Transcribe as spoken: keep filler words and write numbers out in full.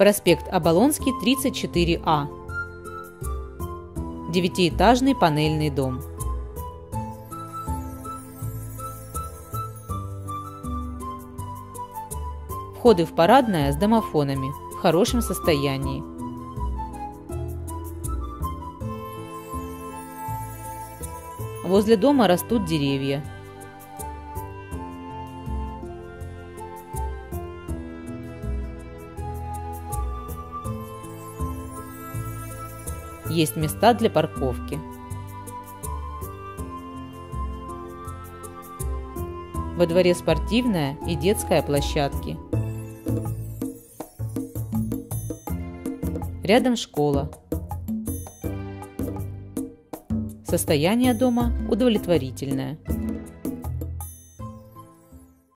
проспект Оболонский, тридцать четыре А. Девятиэтажный панельный дом. Входы в парадное с домофонами в хорошем состоянии. Возле дома растут деревья. Есть места для парковки. Во дворе спортивная и детская площадки. Рядом школа. Состояние дома удовлетворительное.